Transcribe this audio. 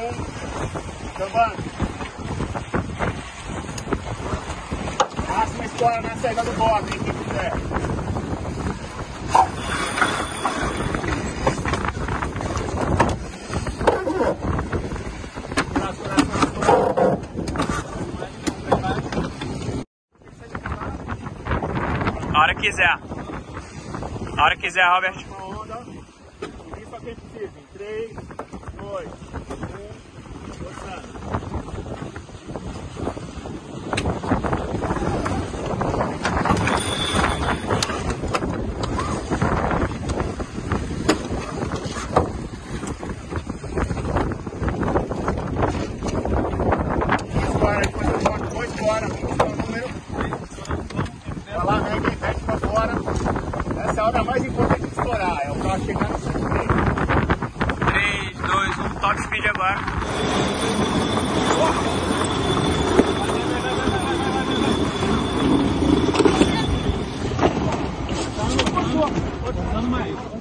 Show. Cambando. Máxima história na saída do box, hein, quem quiser. A hora que quiser. A hora que quiser, Robert. Limpa quem precisa. 3, 2, 1, gostando. Essa é a hora mais importante de estourar, é o carro chegar no centro dele. 3, 2, 1, top speed agora. Vai, vai, vai, vai, vai, vai, vai. Tá no mais.